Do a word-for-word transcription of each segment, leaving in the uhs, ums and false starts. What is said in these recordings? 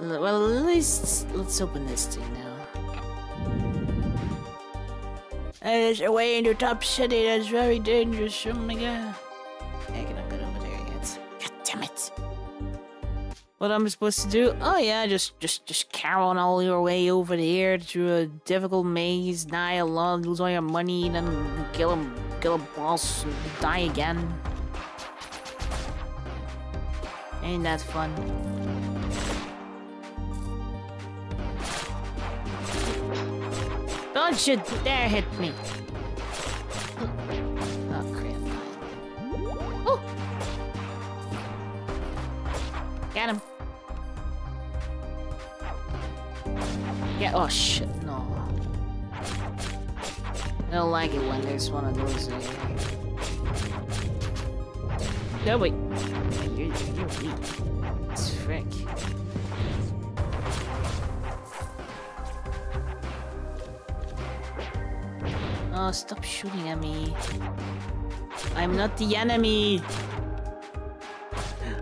Well, at least let's open this thing now. There's a way into Top City that's very dangerous. Oh my god. I cannot get over there yet. God damn it. What am I supposed to do? Oh yeah, just just just carry on all your way over here through a difficult maze, die a lot, lose all your money, then kill him, kill a boss, and die again. Ain't that fun? Don't you dare hit me! Oh crap! Oh! Get him! Get oh shit! No! I don't like it when there's one of those. No wait. You're, you're weak. It's frick. Oh, stop shooting at me. I'm not the enemy.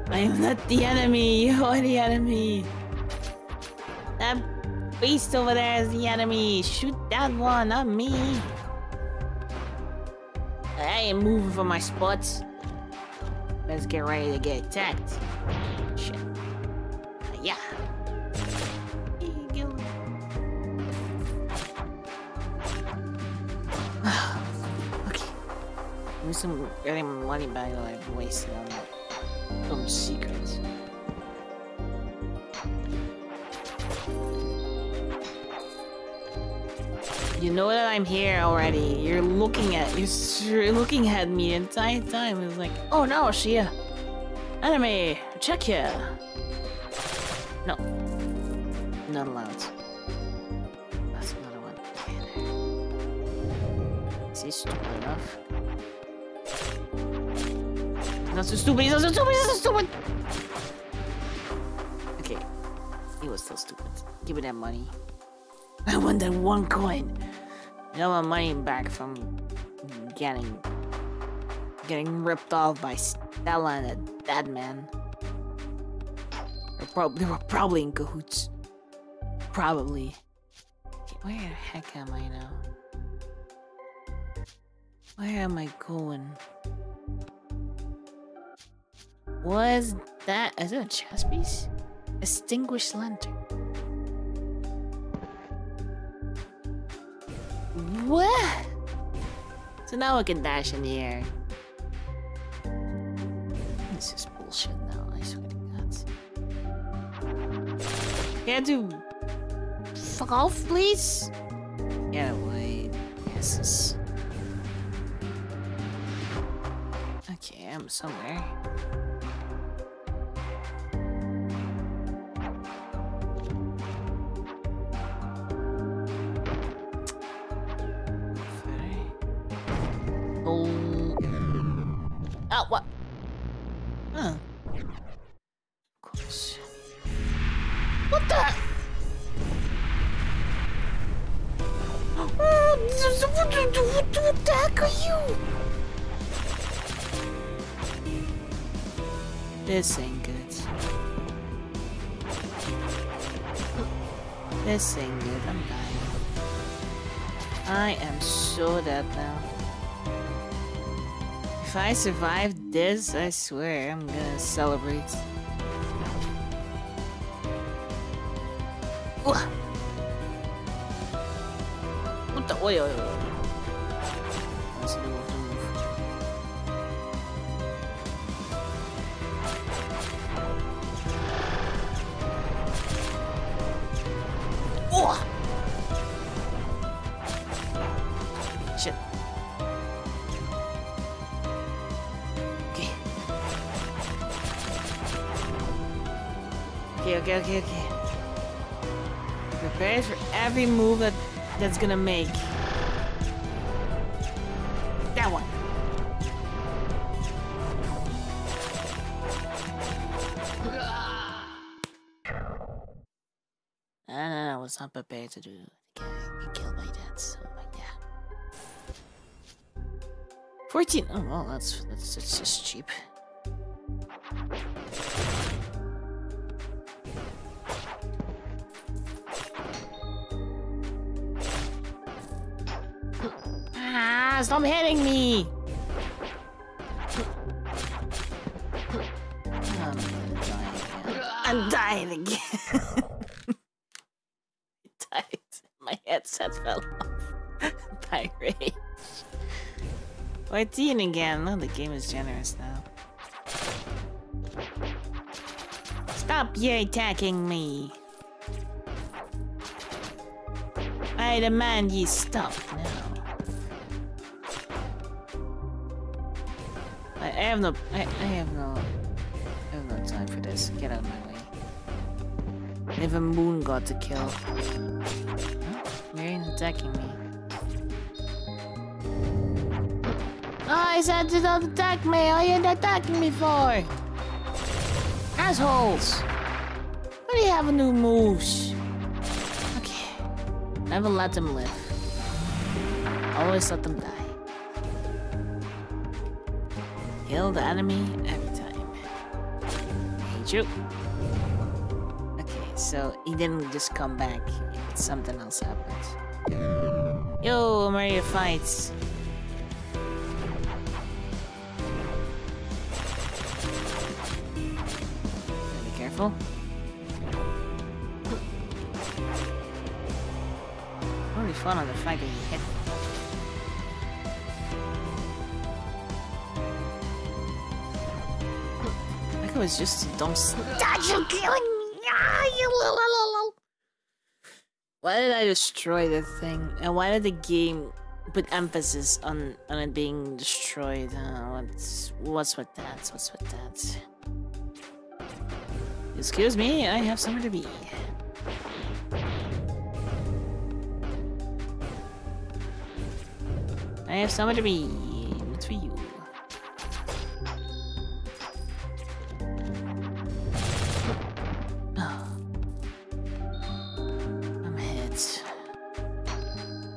I'm not the enemy. You are the enemy. That beast over there is the enemy. Shoot that one, not me. I ain't moving from my spots. Let's get ready to get attacked. Shit. Yeah. Okay. Use some getting money back that I've wasted on that. Some secrets. You know that I'm here already. You're looking at you're looking at me the entire time. It's like, oh no, Shia, enemy, check here. No, not allowed. That's another one. Is he stupid enough? He's not so stupid. He's not so stupid. He's not so stupid. Okay, he was still stupid. Give me that money. I won that one coin. Now my money back from getting getting ripped off by Stella and that dead man. They were, prob they were probably in cahoots. Probably. Okay, where the heck am I now? Where am I going? Was that? Is it a chess piece? Extinguished lantern. What? So now I can dash in the air. This is bullshit now, I swear to God. Can't do... Fuck off, please? Yeah, wait. Yes. Okay, I'm somewhere. Oh, what? Huh. Gross. What the? Oh, what the heck are you? This ain't good. This ain't good. I'm dying. I am so dead now. If I survive this, I swear I'm gonna celebrate. Ooh. What the? Oi, oi, oi. That's a new move. Ooh. Shit. Okay, okay, okay, okay. Prepare for every move that that's gonna make. That one. No, no, no, I was not prepared to do that. I get killed by that, so like that. Fourteen. Oh well, that's that's, that's just cheap. Mama, stop hitting me! I'm gonna die again. I'm dying again. I died. My headset fell off. By rage. fourteen again. Oh, the game is generous now. Stop you attacking me. I demand you stop now. I, I have no I, I have no I have no time for this. Get out of my way. I have a moon god to kill. Huh? Marion attacking me. Oh, I said you don't attack me! What are you attacking me for? Assholes! What do you have new moves? Okay. Never let them live. Always let them die. Kill the enemy every time. Hate you. Okay, so he didn't just come back. Something else happened. Yo, Mario fights. Really fun on the fact that you hit me. I think it was just a dumb Dad, you're killing me! Ah, you little. Why did I destroy the thing? And why did the game put emphasis on, on it being destroyed? Uh, what's, what's with that? What's with that? Excuse me, I have somewhere to be. I have somewhere to be. It's for you. Oh. I'm hit.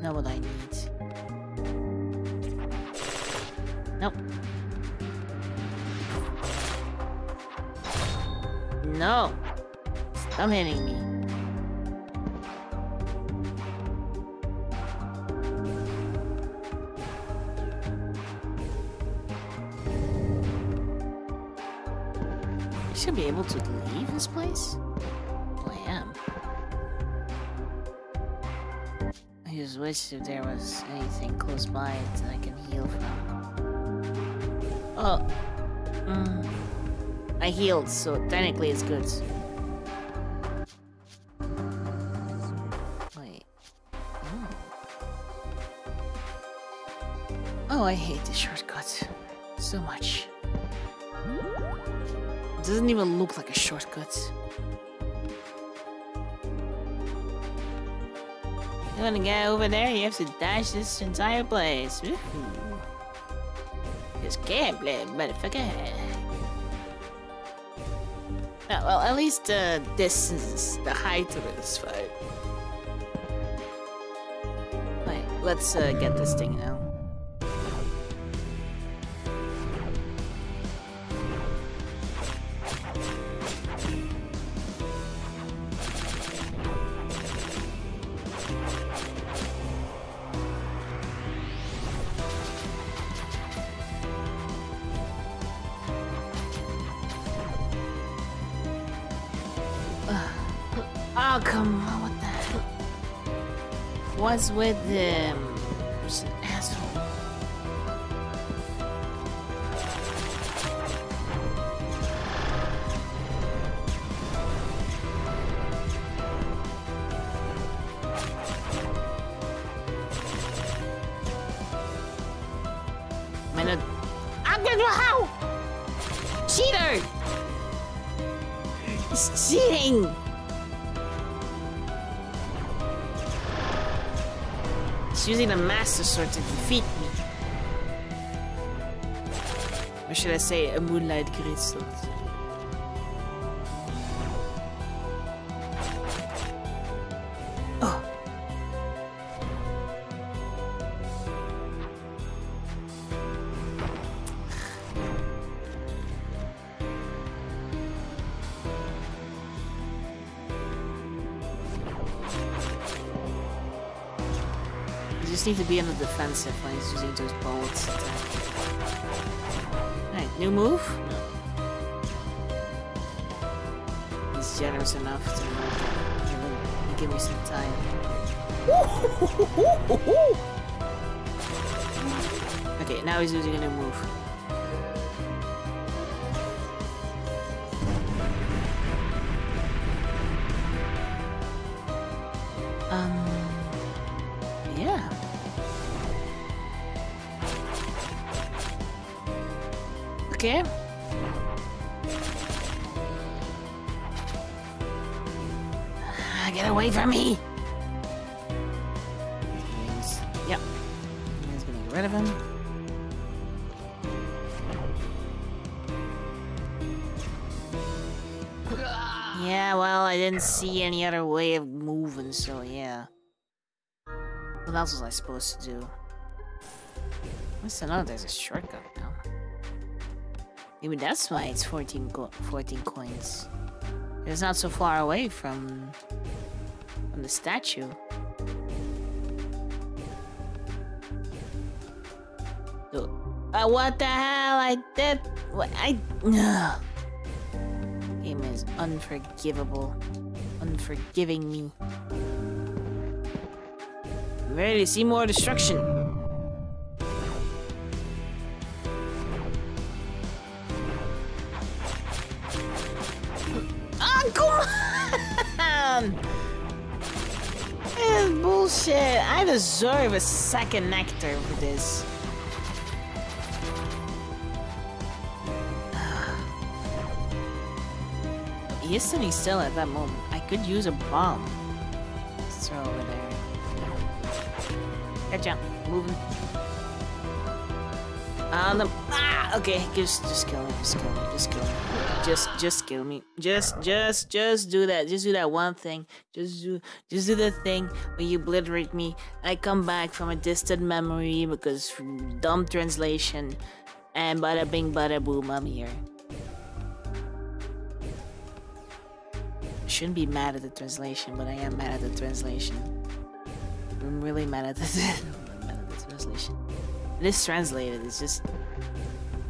Not what I need. Nope. No! Stop hitting me. I should be able to leave this place? Well, I am. I just wish if there was anything close by that I can heal from. Oh. Mm. I healed, so technically it's good. Wait. Oh. Oh, I hate this shortcut so much. It doesn't even look like a shortcut. You wanna get over there? You have to dash this entire place. Woohoo! This gameplay, motherfucker. Yeah, well, at least the uh, distance, the height of it is fine. Wait, let's uh, get this thing now. Oh, come on, what the hell? What's with him? He's an asshole. I'm gonna... I'm gonna how? Cheater! He's cheating! Using the Master Sword to defeat me. Or should I say a Moonlight Great Sword? Oh! just need to be on the defensive when he's using those bullets. Alright, new move? No. He's generous enough to uh, give me some time. Okay, now he's using a new move. Um... Yeah. Okay. Get away from me! Yep. He's gonna get rid of him. Yeah, well, I didn't see any other way of moving, so yeah. What else was I supposed to do? What's another? There's a shortcut now. Maybe that's why it's fourteen, co fourteen coins. It's not so far away from, from the statue. Uh, what the hell? I did. What? I. Ugh. Game is unforgivable. Unforgiving me. Ready to see more destruction. Ah, come on! This is bullshit. I deserve a second nectar for this. He is sitting still at that moment. I could use a bomb. Let's throw over there. Gotcha. Moving. On the ah, okay. Just, just kill me. Just kill me. Just kill me. Just, just kill me. Just, just, just do that. Just do that one thing. Just do, just do the thing where you obliterate me. I come back from a distant memory because from dumb translation, and bada bing, bada boom, I'm here. I shouldn't be mad at the translation, but I am mad at the translation. I'm really mad at this. I'm mad at this translation. It is translated. It's just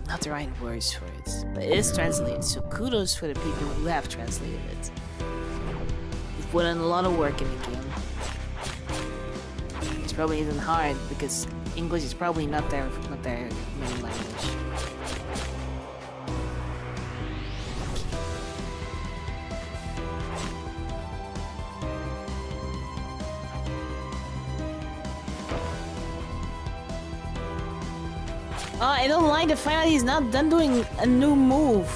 not the right words for it, but it is translated. So kudos for the people who have translated it. You've put in a lot of work in the game. It's probably even hard because English is probably not their not their main language. Oh, I don't like the fact that he's not done doing a new move.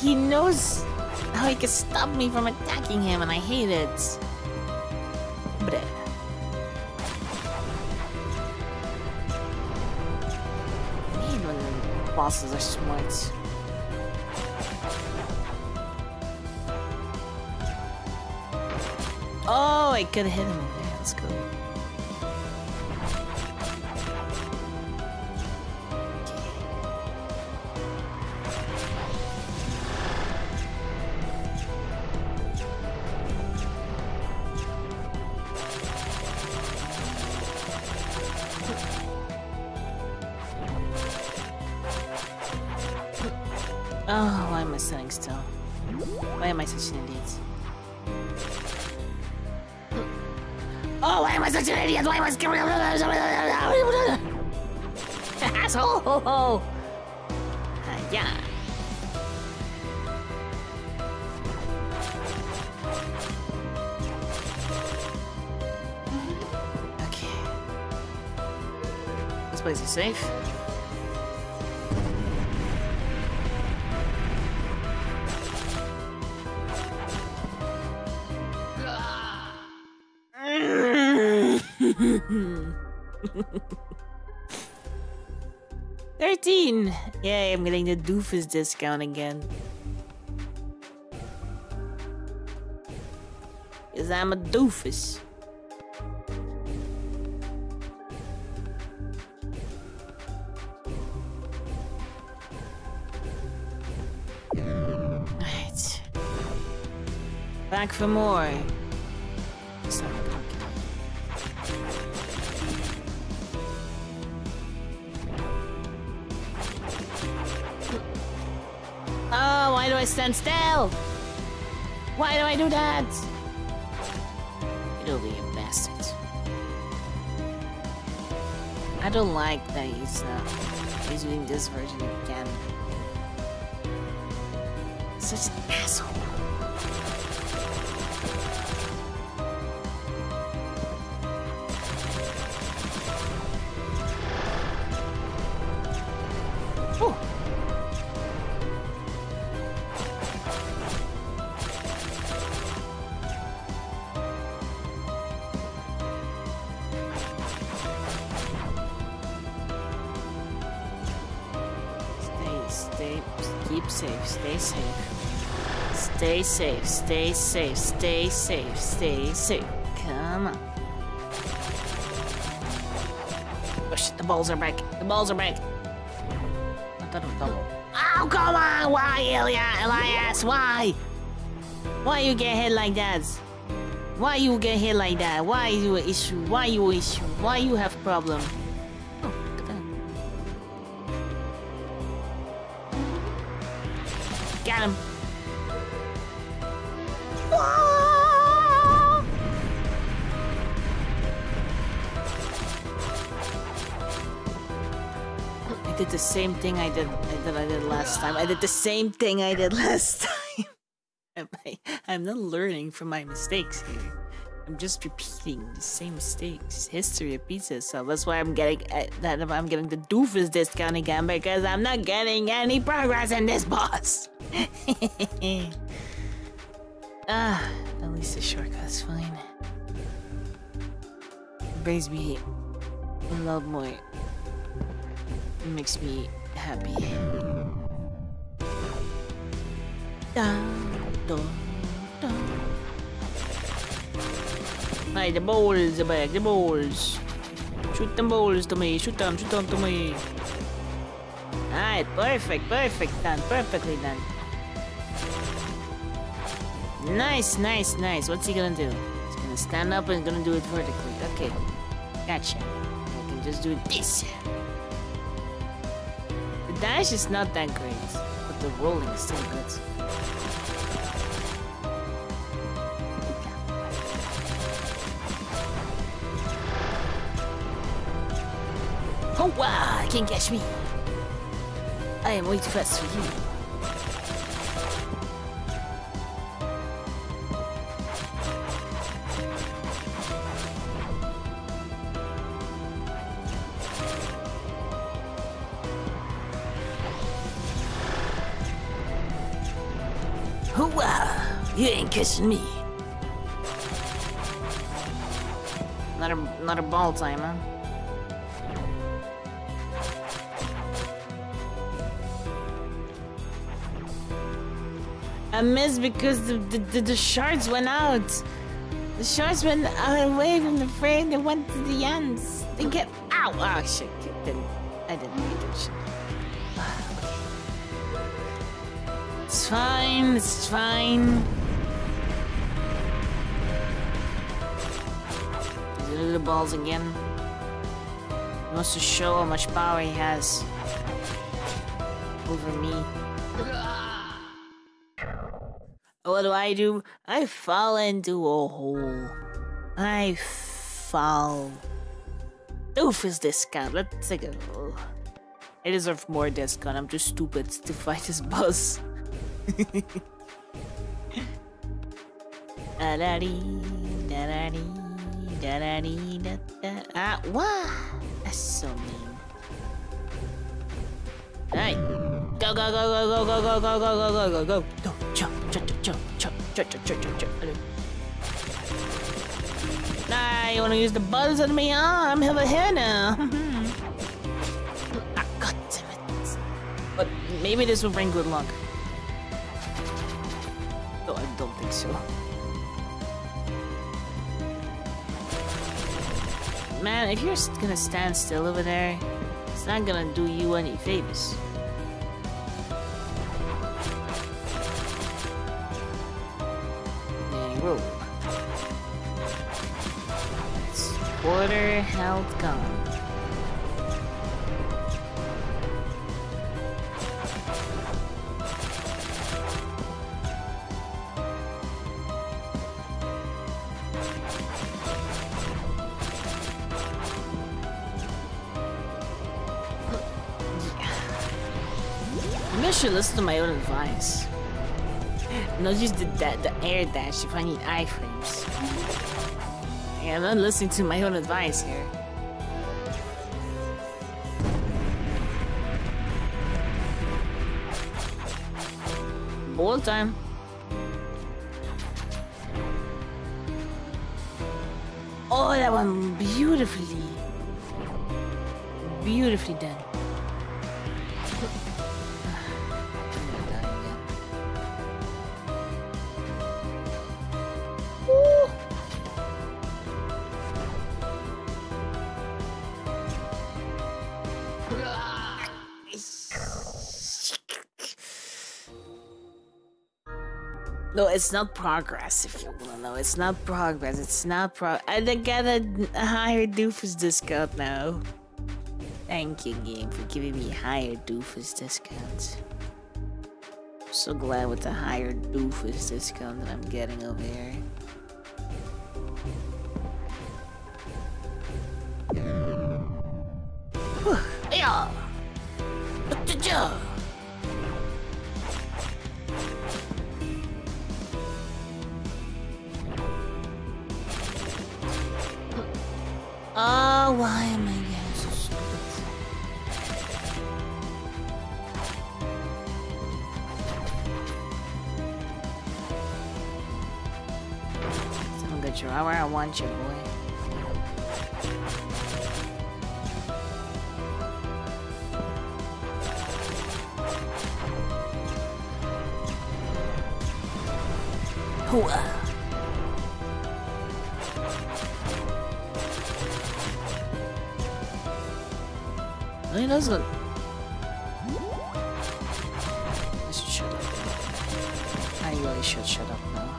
He knows how he can stop me from attacking him, and I hate it. Bleh. I hate when bosses are smart. Oh, I could hit him over there. Let's go. Oh, why am I standing still? Why am I such an idiot? Oh, why am I such an idiot? Why am I scared? Asshole! Uh, yeah. Okay. This place is safe. thirteen! Yay, I'm getting the doofus discount again. Because I'm a doofus. Alright. Back for more. Sorry. Oh, why do I stand still? Why do I do that? Get over here, bastard. I don't like that he's, uh, he's doing this version again. Such an asshole. Stay safe, stay safe, stay safe, stay safe. Come on. Oh shit, the balls are back. The balls are back. I thought it was double. Oh, come on! Why, Ilya? Elias, why? Why you get hit like that? Why you get hit like that? Why you an issue? Why you an issue? Why you have problem? Oh, got him. I did the same thing I did that I did last time. I did the same thing I did last time. I'm, I, I'm not learning from my mistakes here. I'm just repeating the same mistakes. History repeats itself. That's why I'm getting uh, that I'm getting the doofus discount again, because I'm not getting any progress in this boss. Ah, at least the shortcut's fine. It brings me a lot more. It makes me happy. Hey, the balls are back, the balls. Shoot them balls to me, shoot them, shoot them to me. Alright, perfect, perfect, done, perfectly done. Nice, nice, nice. What's he gonna do? He's gonna stand up and gonna do it vertically. Okay. Gotcha. I can just do this. The dash is not that great, but the rolling is still good. Oh wow! You can't catch me. I am way too fast for you. You ain't kissing me. Not a, not a ball time, huh? I missed because the, the, the, the shards went out. The shards went away from the frame. They went to the ends. They get out. Oh, shit. I didn't, I didn't need that shit. It's fine. It's fine. The balls again. He wants to show how much power he has over me. What do I do? I fall into a hole. I fall. Doofus discount. Let's take a go. I deserve more discount. I'm too stupid to fight this boss. da da dee, da da dee. Da da dee da da. Ah, wah! That's so mean. Alright. Go, go, go, go, go, go, go, go, go, go, go, go, go. Jump, jump, jump, jump, jump, jump, jump, jump. Nah, you wanna use the buzz on me? Ah, I'm over here now. Ah, god damn it. But maybe this will bring good luck. No, I don't think so. Man, if you're gonna stand still over there, it's not gonna do you any favors. And roll. It's quarter health gone. Maybe I should listen to my own advice. Notice the, the, the air dash if I need iframes. Yeah, I'm not listening to my own advice here. All time. Oh, that one beautifully, beautifully done. No, it's not progress, if you wanna know. It's not progress, it's not pro- I gotta hire doofus discount now. Thank you, game, for giving me higher doofus discounts. I'm so glad with the higher doofus discount that I'm getting over here. Yeah. Ah, oh, why am I getting so stupid? Someone got your hour, I want you, boy. Hooah! He doesn't. I should shut up. I really should shut up now.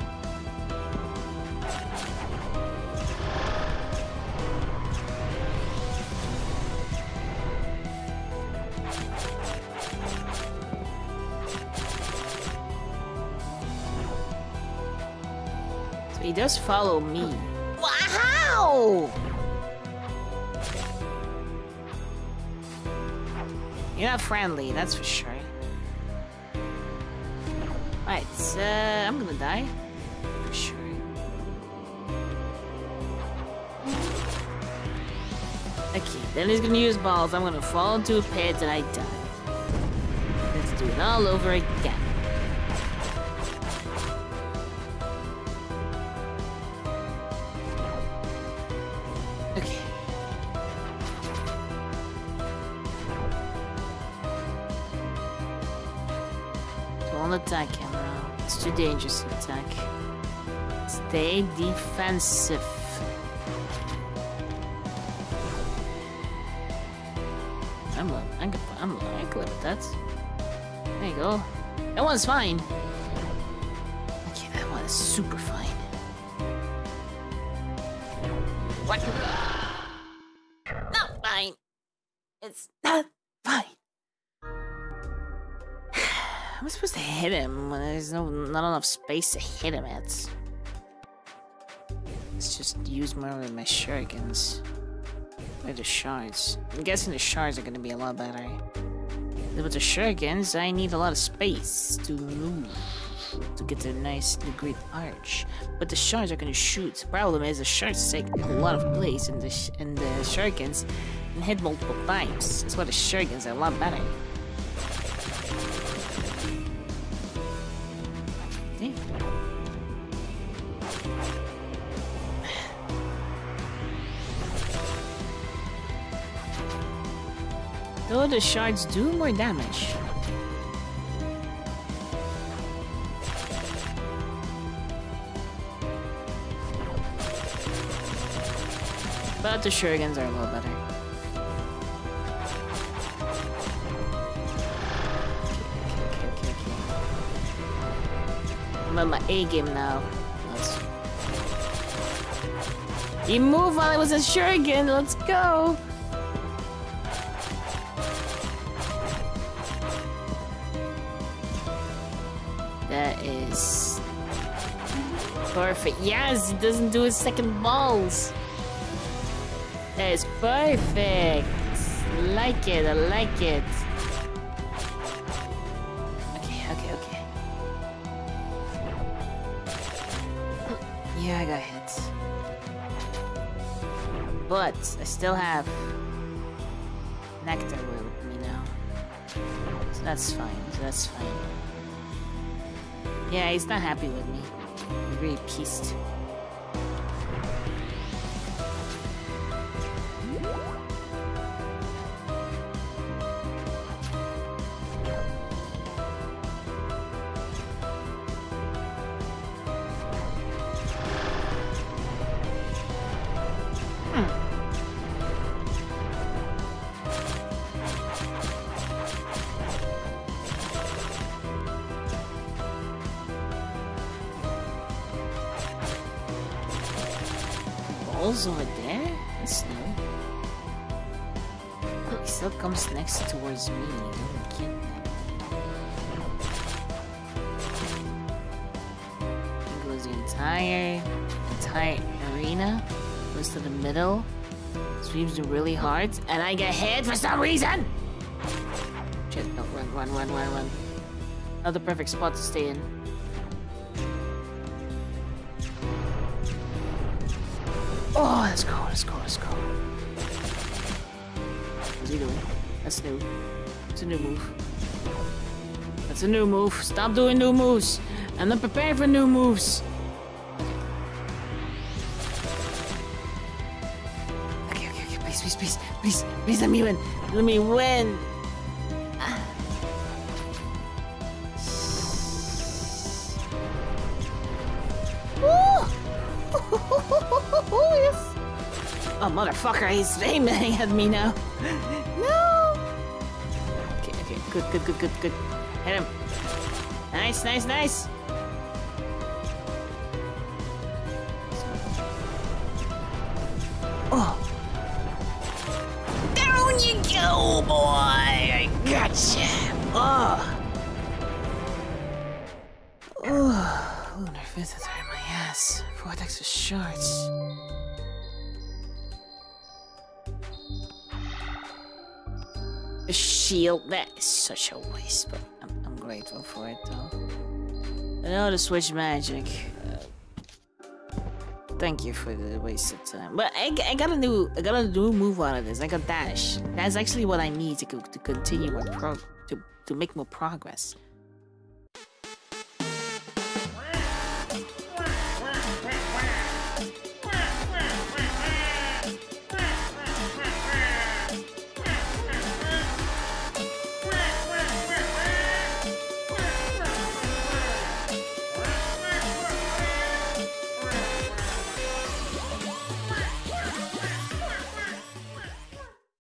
So he does follow me. Wow! You're not friendly, that's for sure. Alright, so uh, I'm gonna die. For sure. Okay, then he's gonna use balls. I'm gonna fall into a pit and I die. Let's do it all over again. Attack him now. It's too dangerous to attack. Stay defensive. I'm low. I'm good. I'm low. I'm good with that. There you go. That one's fine. Okay, that one is super fine. What? Not fine. It's not fine. Am I supposed to hit him when there's no not enough space to hit him at? Let's just use more of my shurikens. Or the shards. I'm guessing the shards are gonna be a lot better. With the shurikens, I need a lot of space to move to get to a nice the great arch. But the shards are gonna shoot. The problem is the shards take a lot of place in the sh in the shurikens and hit multiple times. That's why the shurikens are a lot better. Though the shards do more damage. But the shurikens are a little better. Okay, okay, okay, okay. I'm on my A game now. Let's... He moved while I was a shuriken, let's go! That is perfect. Yes, he doesn't do his second balls. That is perfect. Like it, I like it. Yeah, I got hit. But I still have Nectar with me now. So that's fine, so that's fine. Yeah, he's not happy with me. He's really pissed. Over there? That's new. Oh, he still comes next towards me. I'm kidding. He goes the entire, entire arena, goes to the middle, sweeps it really hard, and I get hit for some reason! Shit, no, run, run, run, run, run. Not the perfect spot to stay in. Oh, let's go, let's go, let's go. What's he doing? That's new. It's a new move. That's a new move. Stop doing new moves. I'm not prepared for new moves. Okay, okay, okay, okay. Please, please, please, please, please let me win. Let me win. Oh, motherfucker, he's aiming at me now. No! Okay, okay, good, good, good, good, good. Hit him. Nice, nice, nice. Oh. Down you go, boy! I gotcha! Oh! Oh, Lunar Visits are in my ass. Vortex is short. Shield, that is such a waste, but I'm, I'm grateful for it though. I know to switch magic. Uh, thank you for the waste of time. But I, I got a new, I got a new move out of this. I got dash. That's actually what I need to, to continue my pro, to to make more progress.